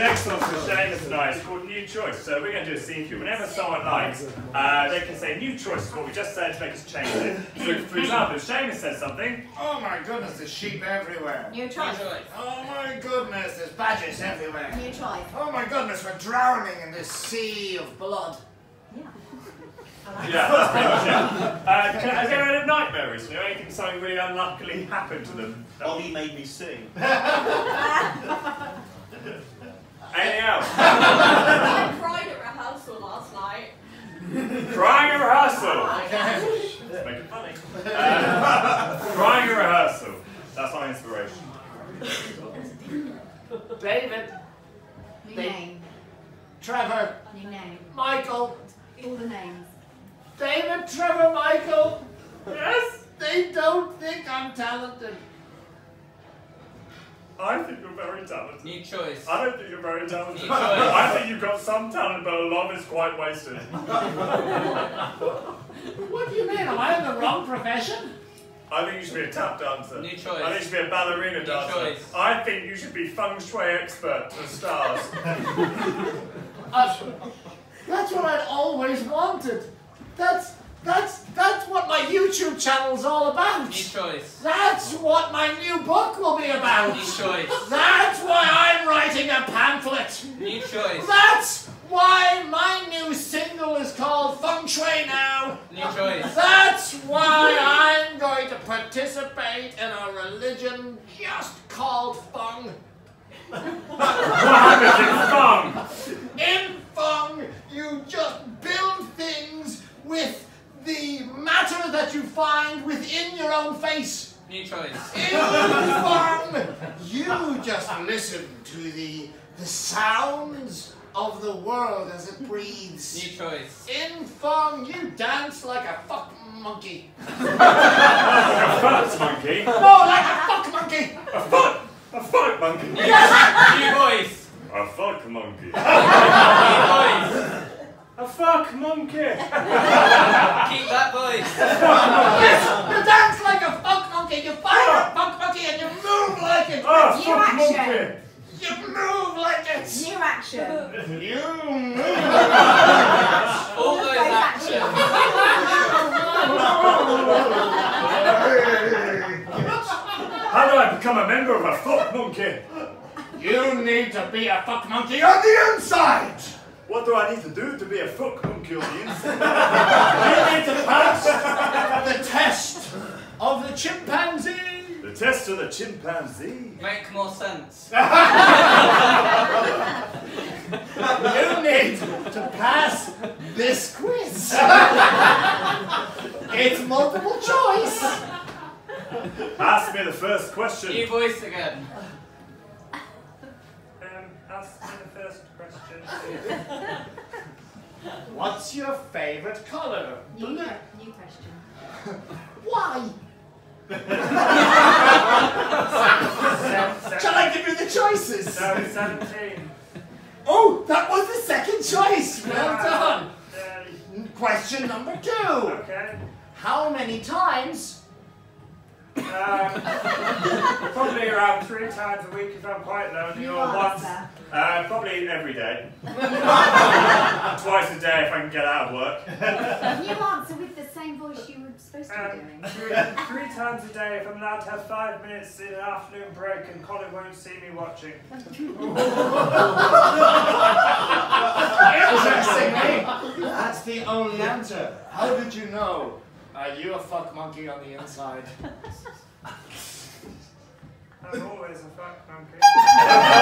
next one for Seamus and I is called New Choice. So we're going to do a scene for you. Whenever someone likes, they can say New Choice is what we just said to make us change it. So for example, if Seamus says something, oh my goodness, there's sheep everywhere. New Choice. Oh my goodness, there's badgers everywhere. New Choice. Oh my goodness, we're drowning in this sea of blood. Yeah. Has anyone had a nightmare recently or anything something really unluckily happened to them? Ollie made me sing. Anything else? I cried at rehearsal last night. Crying at rehearsal? Let's make it funny. Crying at rehearsal. That's my inspiration. David. New name. Trevor. New name. Michael. All the names. David, Trevor, Michael. Yes? They don't think I'm talented. I think you're very talented. New Choice. I don't think you're very talented. New Choice. I think you've got some talent, but a lot is quite wasted. What do you mean? Am I in the wrong profession? I think you should be a tap dancer. New Choice. I think you should be a ballerina dancer. New Choice. I think you should be feng shui expert for stars. That's what I'd always wanted. That's what my YouTube channel's all about. New Choice. That's what my new book will be about. New Choice. That's why I'm writing a pamphlet. New Choice. That's why my new single is called Feng Shui Now. New Choice. That's why I'm going to participate in a religion just called Feng. What happens in Feng? In Feng, you just build things with the matter that you find within your own face. New Choice. In Feng, you just listen to the sounds of the world as it breathes. New Choice. In Feng, you dance like a fuck monkey. Like a fat monkey? No, like a fuck monkey. A fuck monkey? Yes. New Voice. A fuck monkey. A fuck monkey. Keep that voice. Yes, you dance like a fuck monkey. You fire a fuck monkey and you move like it. Oh, new fuck action. Monkey. You move like it. New action. You move like it. All those actions. How do I become a member of a fuck monkey? You need to be a fuck monkey on the inside! What do I need to do to be a fuck monkey on the inside? You need to pass the test of the chimpanzee! The test of the chimpanzee? Make more sense. You need to pass this quiz. It's multiple choice. Ask me the first question. New Voice again. Ask me the first question. What's your favourite colour? New question. Why? Shall I give you the choices? No, 17. Oh, that was the second choice. Well done. Question number 2. Okay. How many times? Probably around 3 times a week if I'm quite lonely, or once. Probably every day. Twice a day if I can get out of work. You answer with the same voice you were supposed to be doing. 3 times a day if I'm allowed to have 5 minutes in an afternoon break and Colin won't see me watching. Interestingly, that's the only answer. How did you know? Are you a fuck monkey on the inside? I'm always a fuck monkey.